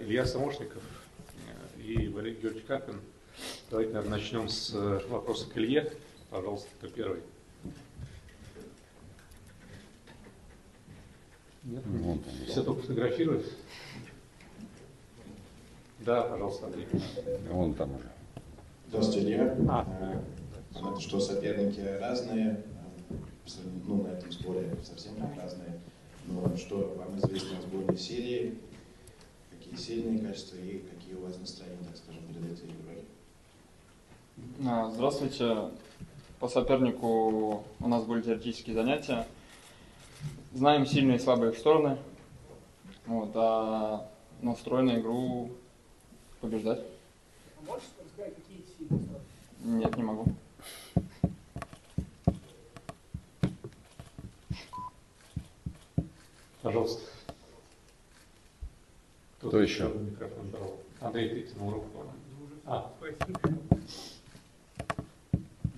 Илья Самошников и Валерий Георгиевич Карпин. Давайте, наверное, начнем с вопроса к Илье. Пожалуйста, кто первый? Нет? Вон, все только фотографируют? Да, пожалуйста, Андрей. Вон там уже. Здравствуйте, Илья. Понятно, что соперники разные, ну, на этом сборе совсем разные. Но что вам известно о сборной Сирии, какие сильные качества и какие у вас настроения, так скажем, перед этой игрой? Здравствуйте. По сопернику у нас были теоретические занятия. Знаем сильные и слабые стороны, вот, а настроен на игру побеждать. А можешь рассказать, какие сильные стороны? Нет, не могу. Пожалуйста. Кто еще? Андрей притянул руку.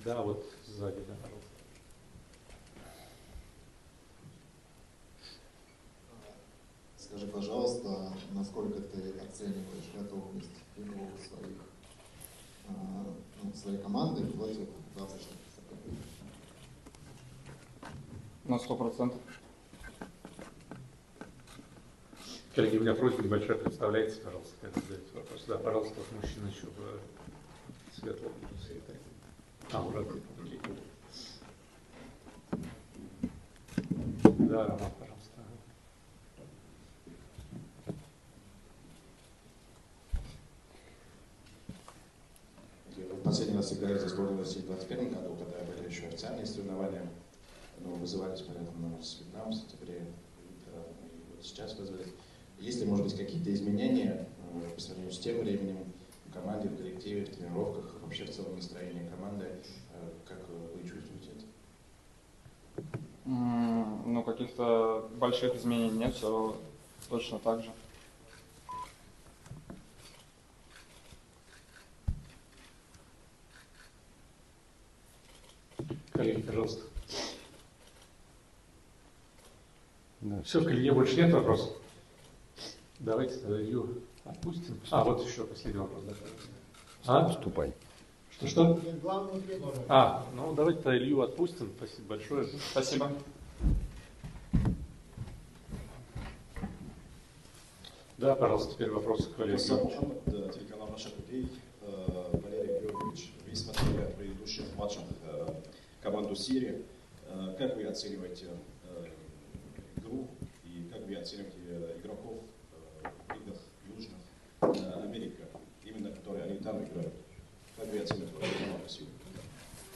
Да, вот сзади, да, пожалуйста. Скажи, пожалуйста, насколько ты оцениваешь готовность игроков своей команды против завтрашних соперников? На 100%. Коллеги, у меня просьба небольшая, представляйтесь, пожалуйста, как задать вопрос. Да, пожалуйста, мужчина еще светлого. Уже ты. Да, Роман, пожалуйста. В последний раз играли за сборную России в 2021 году, когда были еще официальные соревнования, но вызывались поэтому на с Вьетнамом, в сентябре, и вот сейчас вызвались. Есть ли, может быть, какие-то изменения по сравнению с тем временем в команде, в коллективе, в тренировках, вообще в целом настроении команды? Как вы чувствуете это? Ну, каких-то больших изменений нет, все точно так же. Коллеги, пожалуйста. Да. Все, коллеги, больше нет вопросов? Давайте ее отпустим. Вот еще последний вопрос. Ступай. Что? Ну давайте Илью отпустим. Спасибо большое. Спасибо. Да, пожалуйста, теперь вопрос к Валерию. Телеканал «Наших людей». Валерий Георгиевич, вы смотрели о предыдущих матчах команду Сирии. Как вы оцениваете игру и как вы оцениваете игроков в лигах Южной Америки, именно которые они там играют? Как вы оцениваете команду Сирии?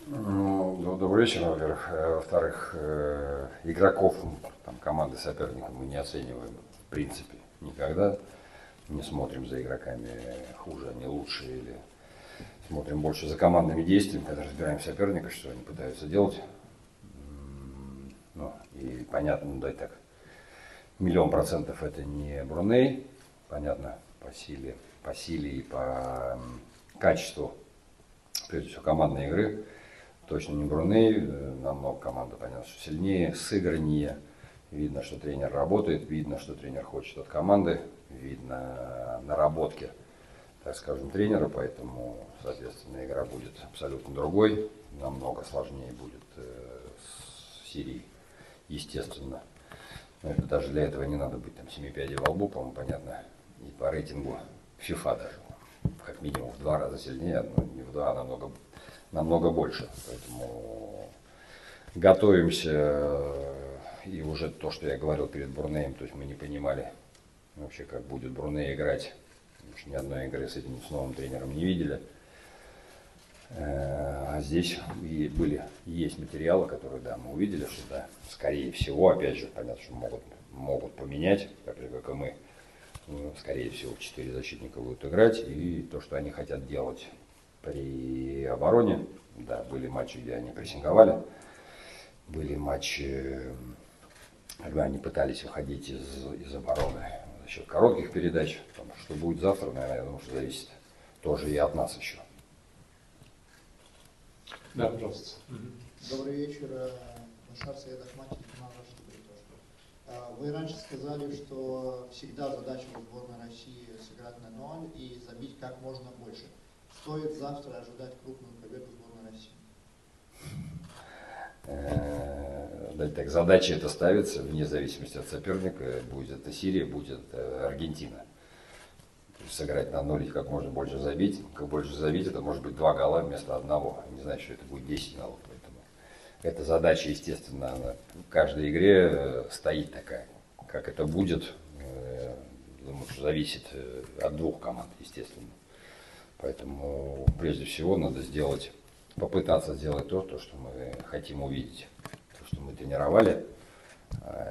Ну, добрый вечер, во-первых. Во-вторых, игроков там, команды соперника мы не оцениваем в принципе никогда. Не смотрим за игроками хуже, они лучше, или смотрим больше за командными действиями, когда разбираем соперника, что они пытаются делать. Ну, и понятно, ну, так, 100% это не Бруней, понятно, по силе и по качеству, прежде всего, командной игры. Точно не Бруней, намного команда, понятно, что сильнее, сыграннее. Видно, что тренер работает, видно, что тренер хочет от команды, видно наработки, так скажем, тренера, поэтому, соответственно, игра будет абсолютно другой, намного сложнее будет в Сирии, естественно. Но это даже для этого не надо быть там 7 пядей во лбу, по-моему, понятно, и по рейтингу FIFA даже, как минимум в 2 раза сильнее, но не в 2, а намного больше, поэтому готовимся, и уже то, что я говорил перед Брунеем, то есть мы не понимали вообще, как будет Бруней играть. Ни одной игры с этим с новым тренером не видели. А здесь и есть материалы, которые, да, мы увидели, что, да, скорее всего, опять же, понятно, что могут поменять, так же, как и мы. Скорее всего, 4 защитника будут играть, и то, что они хотят делать при обороне. Да, были матчи, где они прессинговали, были матчи, когда они пытались выходить из обороны за счет коротких передач. Потому что будет завтра, наверное, я думаю, что зависит тоже и от нас еще. Да, пожалуйста. Добрый вечер. Нашар Саид Ахматин, канал «Наши». Вы раньше сказали, что всегда задача у сборной России сыграть на 0 и забить как можно больше. Стоит завтра ожидать крупную победу сборной России? Да, так задача эта ставится вне зависимости от соперника. Будет это Сирия, будет это Аргентина. Сыграть на 0 и как можно больше забить. Как больше забить, это может быть 2 гола вместо 1. Не знаю, что это будет 10 голов. Поэтому эта задача, естественно, она в каждой игре стоит такая. Как это будет, думаю, что зависит от 2 команд, естественно. Поэтому прежде всего надо сделать, попытаться сделать то, что мы хотим увидеть, то, что мы тренировали.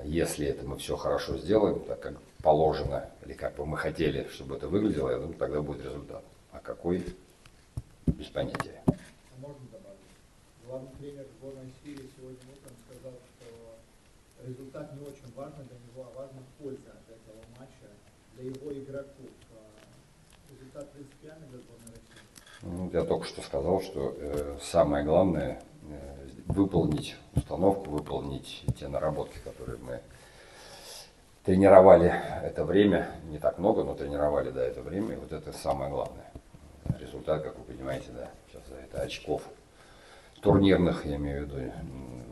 Если это мы все хорошо сделаем, так как положено, или как бы мы хотели, чтобы это выглядело, я думаю, тогда будет результат. А какой? Без понятия. А можно добавить? Главный тренер сборной Сирии сегодня утром сказал, что результат не очень важен для него, а важна польза от этого матча для его игроков. Результат принципиальный для сборной России? Ну, я только что сказал, что самое главное выполнить установку, выполнить те наработки, которые мы тренировали это время, не так много, но тренировали, да, это время, и вот это самое главное. Результат, как вы понимаете, да, сейчас это очков турнирных, я имею в виду,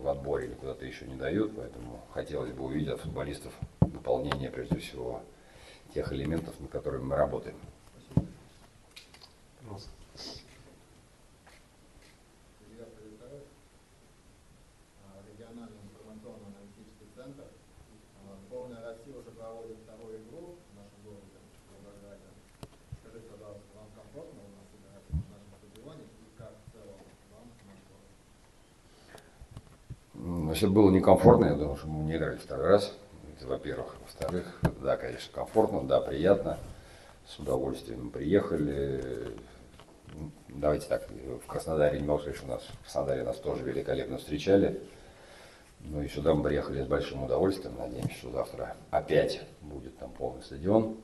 в отборе или куда-то еще не дают, поэтому хотелось бы увидеть от футболистов выполнение, прежде всего, тех элементов, над которыми мы работаем. Илья Пролетаров, региональный информационно-аналитический центр. Сборная России уже проводит вторую игру в нашем городе, в Волгограде. Скажите, пожалуйста, вам комфортно у нас играть в нашем стадионе и как в целом вам комфортно? Если было некомфортно, я думаю, что мы не играли второй раз. Это, во-первых. Во-вторых, да, конечно, комфортно, да, приятно. С удовольствием приехали. Давайте так, в Краснодаре не могу сказать, что нас тоже великолепно встречали. Ну и сюда мы приехали с большим удовольствием. Надеемся, что завтра опять будет там полный стадион.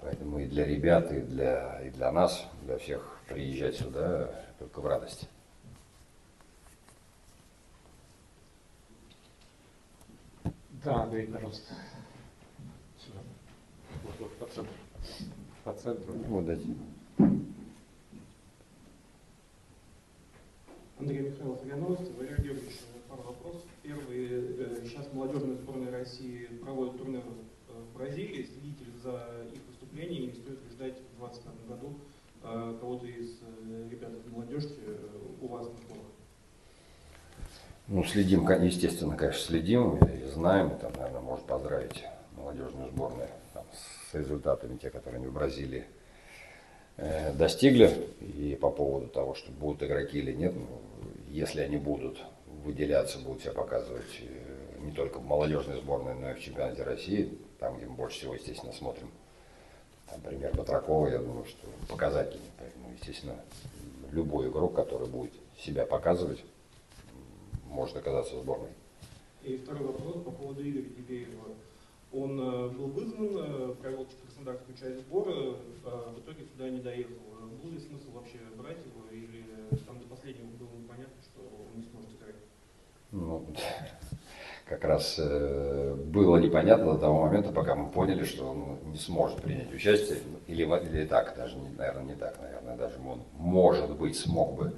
Поэтому и для ребят, и для нас, для всех приезжать сюда только в радость. Да, Андрей, пожалуйста. Сюда. Вот по центру. По центру. Вот дайте. Андрей Михайлов, я новости. Валерий Георгиевич, пару вопросов. Первый. Сейчас молодежная сборная России проводит турнир в Бразилии. Следите за их выступлениями. Стоит ли ждать в 2020 году кого-то из ребят из молодежки у вас на сборах? Ну, следим, естественно, конечно, следим. И знаем, там, наверное, может поздравить молодежную сборную там, с результатами, те, которые они в Бразилии достигли. И по поводу того, что будут игроки или нет, ну, если они будут выделяться, будут себя показывать не только в молодежной сборной, но и в чемпионате России, там, где мы больше всего, естественно, смотрим. Например, Патракова, я думаю, что показательный. Поэтому, естественно, любой игрок, который будет себя показывать, может оказаться в сборной. И второй вопрос по поводу Игоря Дивеева. Он был вызван, провел краснодарскую часть сбора, а в итоге сюда не доехал. Был ли смысл вообще брать его, или там до последнего было непонятно, что он не сможет играть? Ну, как раз было непонятно до того момента, пока мы поняли, что он не сможет принять участие, или так, даже, наверное, не так, наверное, даже он, может быть, смог бы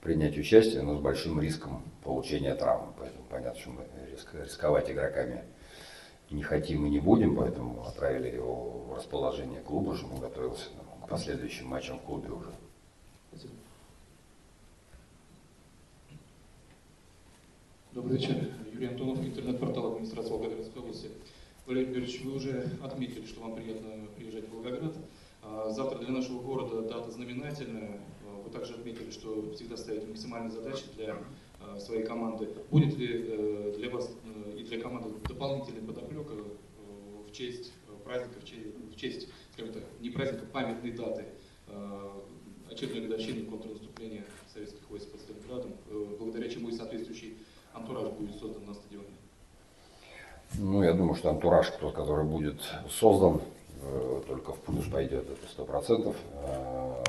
принять участие, но с большим риском получения травмы. Поэтому понятно, что мы рисковать игроками не хотим и не будем, поэтому отправили его в расположение клуба, чтобы он готовился к последующим матчам в клубе уже. Спасибо. Добрый вечер. Юрий Антонов, интернет-портал администрации Волгоградской области. Валерий Георгиевич, вы уже отметили, что вам приятно приезжать в Волгоград. Завтра для нашего города дата знаменательная. Вы также отметили, что всегда ставите максимальные задачи для своей команды. Будет ли для вас и для команды дополнительный подоплека в честь праздника, в честь, скажем так, не праздника, памятной даты очередной годовщины контрнаступления советских войск под Сталинградом, благодаря чему и соответствующий антураж будет создан на стадионе? Ну, я думаю, что антураж, тот, который будет создан, только в плюс пойдет, это 100%.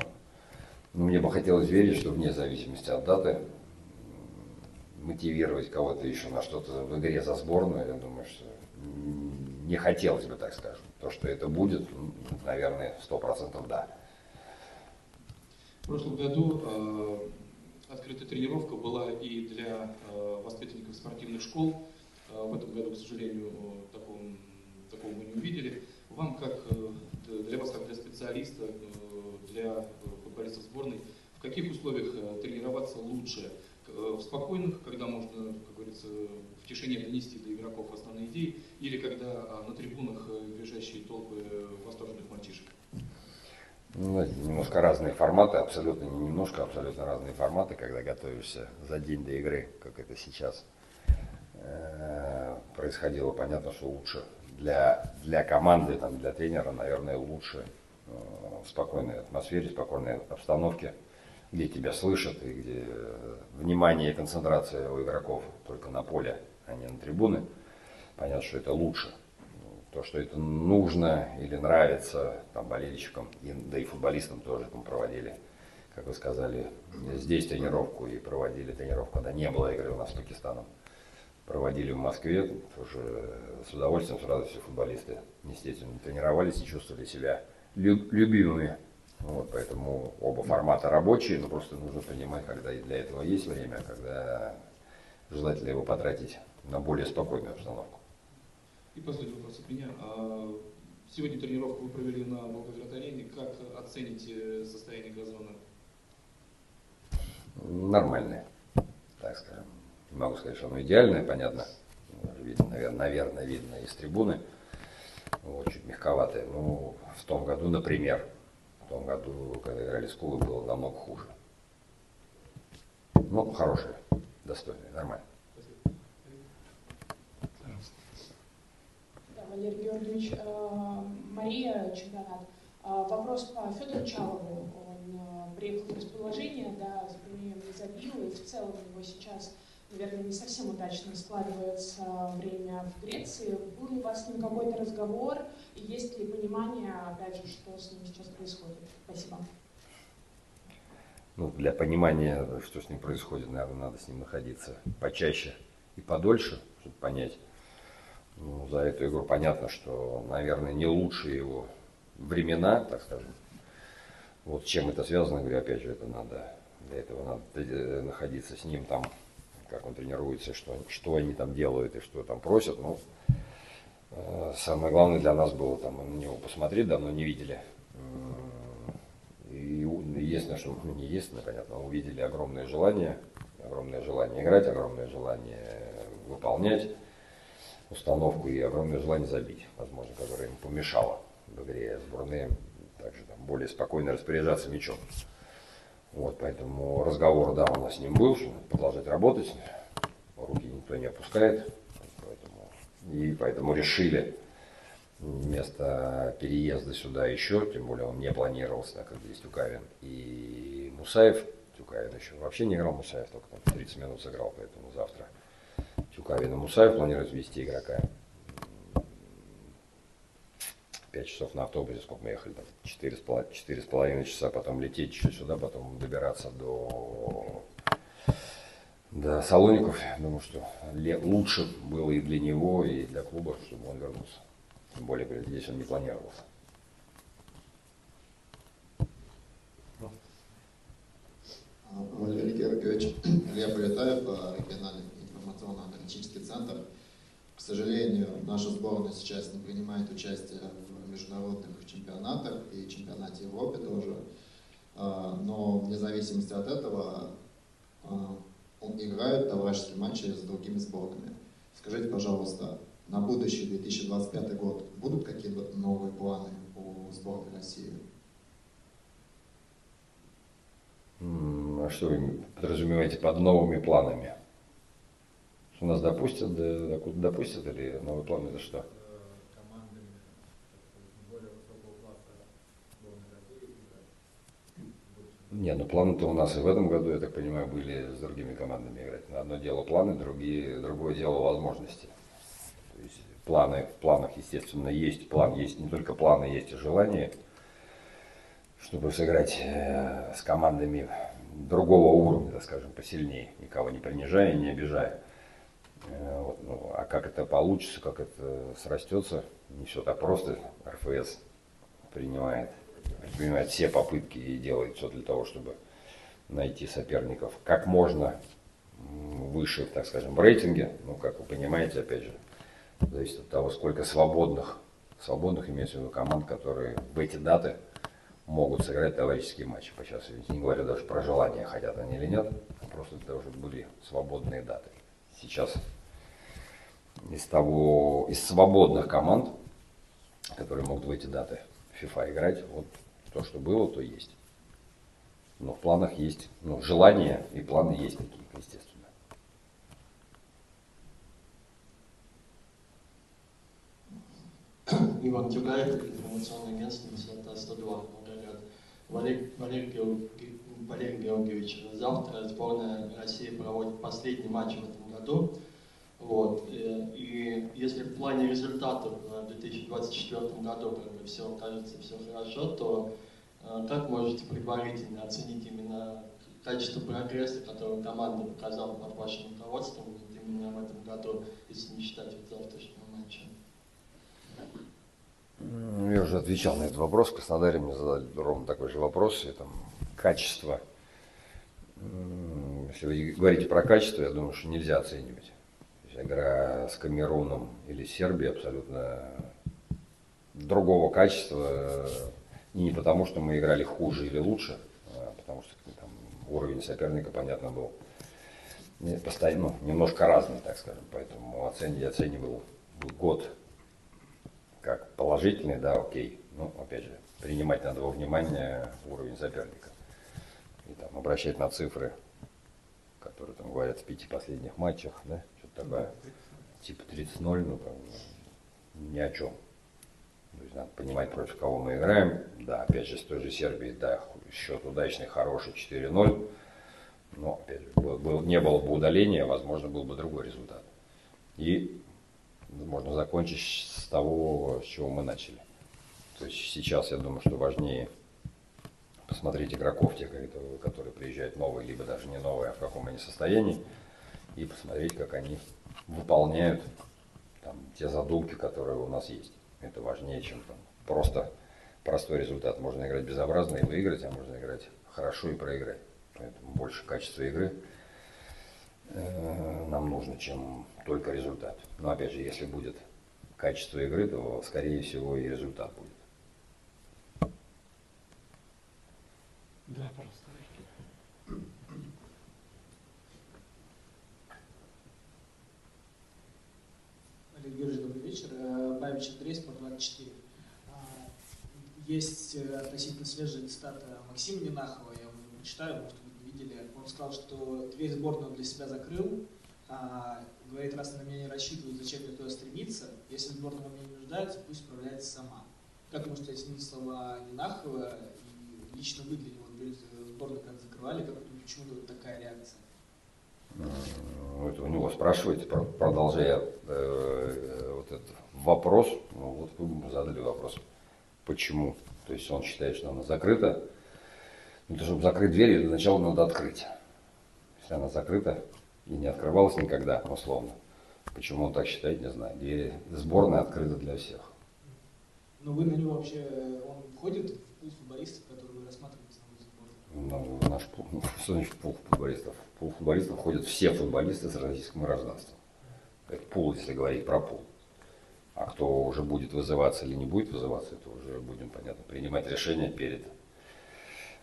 Мне бы хотелось верить, что вне зависимости от даты мотивировать кого-то еще на что-то в игре за сборную, я думаю, что не хотелось бы, так скажем. То, что это будет, наверное, 100% да. В прошлом году открытая тренировка была и для воспитанников спортивных школ. В этом году, к сожалению, такого мы не увидели. Вам, как для вас, как для специалиста, для футболистов сборной, в каких условиях тренироваться лучше? В спокойных, когда можно, как говорится, в тишине донести до игроков основные идеи, или когда на трибунах бежащие толпы восторженных мальчишек? Ну, это немножко разные форматы, абсолютно не немножко, абсолютно разные форматы, когда готовишься за день до игры, как это сейчас происходило. Понятно, что лучше для команды, там, для тренера, наверное, лучше в спокойной атмосфере, спокойной обстановке, где тебя слышат и где внимание и концентрация у игроков только на поле, а не на трибуны. Понятно, что это лучше. То, что это нужно или нравится там, болельщикам, да и футболистам тоже там проводили, как вы сказали, здесь тренировку и проводили тренировку, когда не было игры у нас с Пакистаном. Проводили в Москве, тоже с удовольствием, с радостью футболисты, естественно, тренировались и чувствовали себя любимыми. Вот, поэтому оба формата рабочие, но просто нужно понимать, когда и для этого есть время, когда желательно его потратить на более спокойную обстановку. И последний вопрос от меня. Сегодня тренировку вы провели на Волгоград Арене. Как оцените состояние газона? Нормальное, так скажем. Не могу сказать, что оно идеальное, понятно. Видно, наверное, видно из трибуны. Вот, чуть мягковатое. Ну, в том году, например, когда играли с Кубой, было намного хуже. Ну, хорошее, достойное, нормально. Валерий Георгиевич, Мария, чемпионат. Вопрос по Федору Чалову. Он приехал в расположение, да, за премьером не забил, и в целом у него сейчас, наверное, не совсем удачно складывается время в Греции. Был ли у вас с ним какой-то разговор, и есть ли понимание, опять же, что с ним сейчас происходит? Спасибо. Ну, для понимания, что с ним происходит, наверное, надо с ним находиться почаще и подольше, чтобы понять. Ну, за эту игру понятно, что, наверное, не лучшие его времена, так скажем. Вот с чем это связано, говорю, опять же, это надо, для этого надо находиться с ним там, как он тренируется, что они там делают и что там просят. Ну, самое главное для нас было там на него посмотреть, давно не видели. И единственное, что ну, не единственное, понятно, увидели огромное желание играть, огромное желание выполнять установку и огромное желание забить, возможно, которое им помешало в игре сборной также там, более спокойно распоряжаться мячом. Вот, поэтому разговор, да, у нас с ним был, что надо продолжать работать, руки никто не опускает, поэтому решили вместо переезда сюда еще, тем более он не планировался, так как здесь Тюкавин и Мусаев. Тюкавин еще вообще не играл, Мусаев только там 30 минут сыграл, поэтому завтра Тюкавин и Мусаев планируют ввести игрока. 5 часов на автобусе, сколько мы ехали, 4,5 часа, потом лететь еще сюда, потом добираться до Салоников. Думаю, что лучше было и для него, и для клуба, чтобы он вернулся. Тем более, здесь он не планировался. Валерий Георгиевич, Илья Полетаев, региональный информационно-аналитический центр. К сожалению, наша сборная сейчас не принимает участие в международных чемпионатах и чемпионате Европы тоже. Но вне зависимости от этого он играет товарищеские матчи с другими сборными. Скажите, пожалуйста, на будущий 2025 год будут какие-то новые планы у сборной России? А что вы подразумеваете под новыми планами? Что нас допустят, допустят или новый план это что? Командами более высокого класса. Не, ну планы-то у нас и в этом году, я так понимаю, были с другими командами играть. Одно дело планы, другое дело возможности. То есть в планах, естественно, есть план, есть не только планы, есть и желание, чтобы сыграть с командами другого уровня, скажем, посильнее, никого не принижая, не обижая. Вот, ну, а как это получится, как это срастется, не все так просто. РФС принимает все попытки и делает все для того, чтобы найти соперников как можно выше, так скажем, в рейтинге. Ну, как вы понимаете, опять же, зависит от того, сколько свободных имеется в виду команд, которые в эти даты могут сыграть товарищеские матчи. Сейчас я не говорю даже про желание, хотят они или нет, просто это уже были свободные даты. Сейчас из свободных команд, которые могут в эти даты FIFA играть, вот то, что было, то есть. Но в планах есть, ну, желание и планы есть такие, естественно. Иван Тюкавин, информационное агентство, высота 102, Волгоград. Валерий Георгиевич, завтра сборная России проводит последний матч в этом году. Вот. И если в плане результатов в 2024 году как бы все кажется, все хорошо, то как можете предварительно оценить именно качество прогресса, который команда показала под вашим руководством именно в этом году, если не считать вот завтрашнего матча? Я уже отвечал на этот вопрос. В Краснодаре мне задали ровно такой же вопрос. И там качество. Если вы говорите про качество, я думаю, что нельзя оценивать. Игра с Камеруном или Сербией абсолютно другого качества. И не потому, что мы играли хуже или лучше, а потому что там уровень соперника, понятно, был постоянно, ну, немножко разный, так скажем. Поэтому я оценивал год как положительный, да, окей. Ну, опять же, принимать надо во внимание уровень соперника. И там обращать на цифры, которые там говорят в 5 последних матчах, да, что-то такое, типа 30-0, ну, как бы, ни о чем. То есть надо понимать, против кого мы играем. Да, опять же, с той же Сербией, да, счет удачный, хороший, 4-0. Но, опять же, не было бы удаления, возможно, был бы другой результат. И можно закончить с того, с чего мы начали. То есть сейчас, я думаю, что важнее посмотреть игроков, тех, которые приезжают новые, либо даже не новые, а в каком они состоянии, и посмотреть, как они выполняют там те задумки, которые у нас есть. Это важнее, чем там просто простой результат. Можно играть безобразно и выиграть, а можно играть хорошо и проиграть. Поэтому больше качества игры нам нужно, чем только результат. Но опять же, если будет качество игры, то скорее всего и результат будет. Да, просто. Валерий Георгиевич, добрый вечер. Бабич Андрей, Спорт 24. Есть относительно свежая цитата Максима Ненахова, я его не прочитаю, может быть, не видели. Он сказал, что дверь сборную для себя закрыл. Говорит, раз на меня не рассчитывают, зачем мне туда стремиться, если сборная во мне не нуждается, пусть справляется сама. Как можете оценить слова Ненахова, и лично вы для него сборную как закрывали, как почему-то вот такая реакция? Это у него спрашиваете, продолжая вот этот вопрос, ну, вот вы ему задали вопрос, почему, то есть он считает, что она закрыта, ну, то, чтобы закрыть дверь, для начала надо открыть, если она закрыта и не открывалась никогда, условно. Почему он так считает, не знаю. Двери сборная открыта для всех. Но вы на него вообще, он входит в пул футболистов, которые вы рассматриваете на сборную? Ну, наш пул, что значит пул футболистов? В пул футболистов входят все футболисты с российским гражданством. Это пул, если говорить про пул. А кто уже будет вызываться или не будет вызываться, это уже будем, понятно, принимать решение перед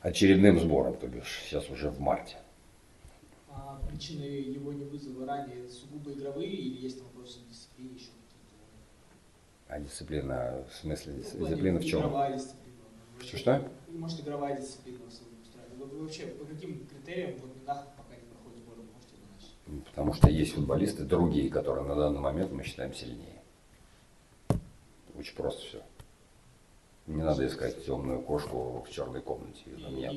очередным сбором, то бишь сейчас уже в марте. А причины его не вызова ранее сугубо игровые или есть там вопросы о дисциплине еще какие-то? А дисциплина, в смысле, дисциплина в чем? Игровая дисциплина. Что? Или, может, игровая дисциплина в своем устраивает. Вы вообще по каким критериям вот Ненахов пока не проходит сборную, можете иначе? Потому что есть футболисты другие, которые на данный момент мы считаем сильнее. Очень просто все. Не надо искать темную кошку в черной комнате. Нет.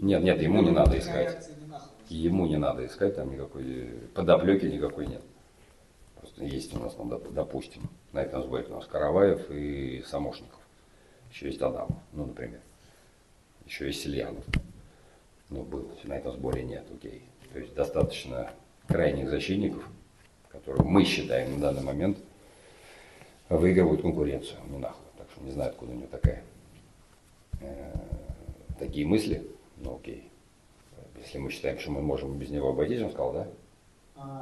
Нет, ему не надо искать. Ему не надо искать, там никакой подоплеки никакой нет. Просто есть у нас, ну, допустим, на этом сборе у нас Караваев и Самошников. Еще есть Адамов, ну, например. Еще есть Ильянов. но быть на этом сборе нет, окей. То есть достаточно крайних защитников, которые мы считаем на данный момент выигрывают конкуренцию Ненахова. Так что не знаю, откуда у него такие мысли, но окей. Если мы считаем, что мы можем без него обойтись, он сказал, да?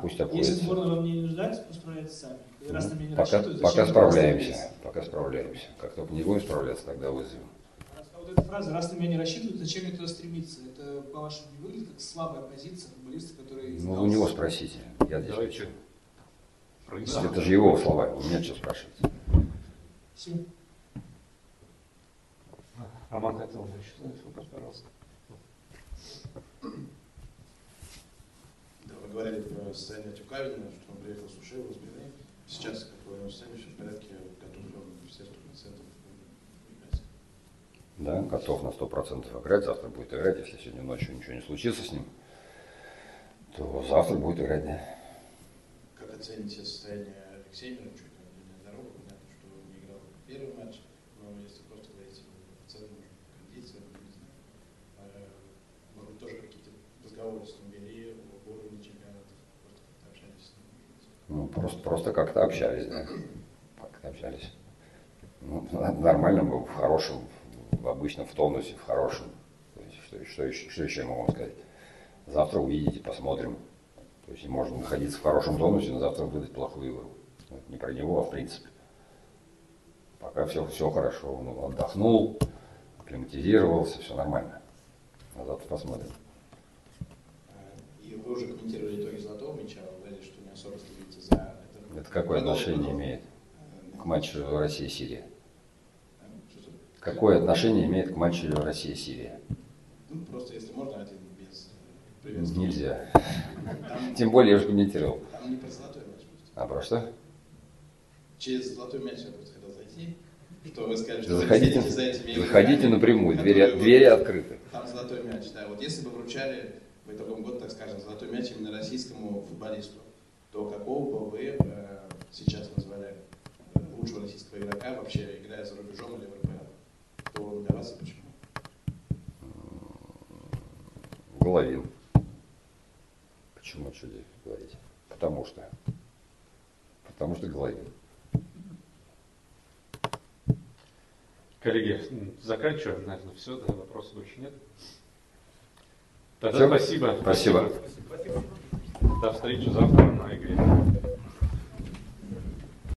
Пусть обходится. Если сборная во мне не нуждается, пусть справится сами. Раз на меня не рассчитывают, пока справляемся. Пока справляемся. Как только не будем справляться, тогда вызовем. А вот эта фраза, раз на меня не рассчитывают, зачем мне туда стремиться? Это, по-вашему, не выглядит как слабая позиция футболиста, который... Ну, у него спросите. Я здесь... Давайте. Это же его слова, у меня что спрашивать. Все. Роман хотел бы еще задать вопрос, пожалуйста. Да, вы говорили про состояние Тюкавина, что он приехал с ушей, возбили. Сейчас, как вы говорите, все в порядке, готов ли он все 100% играть? Да, готов на 100% играть, завтра будет играть. Если сегодня ночью ничего не случится с ним, то завтра будет играть, да. Как оцените состояние Алексея Миронова? Здорово, понятно, что он не играл первый матч, но если просто говорить о ценном кондиции, может быть, тоже какие-то разговоры с ним вели об уровне чемпионатов, просто как-то общались с ним? Ну, просто как-то общались, да. Как-то общались. Ну, нормально был, в хорошем, обычно в тонусе, в хорошем. То есть, что еще я могу сказать? Завтра увидите, посмотрим. То есть можно находиться в хорошем тонусе, но завтра выдать плохую игру. Это не про него, а в принципе. Пока все хорошо. Он отдохнул, акклиматизировался, все нормально. А завтра посмотрим. И вы уже комментировали итоги золотого мяча, вы говорили, что не особо следите за это. Это какое отношение имеет к матчу Россия-Сирия? Какое отношение имеет к матчу Россия-Сирия? Ну, просто если можно, один без приветствия. Нельзя. Тем более я уже комментировал. Там не про золотой мяч. А про что? Через золотой мяч я просто хотел зайти. Что вы скажете, да, что заходите, вы за этими играми, заходите напрямую, двери открыты. Там золотой мяч, да. Вот если бы вручали в итоге года, так скажем, золотой мяч именно российскому футболисту, то какого бы вы сейчас назвали лучшего российского игрока, вообще играя за рубежом или в РПЛ? Кто для вас и почему? Головин. Почему, что здесь говорить? Потому что Головин. Коллеги, заканчиваем, наверное, все, да, вопросов больше нет. Тогда спасибо. Спасибо. До встречи завтра на игре.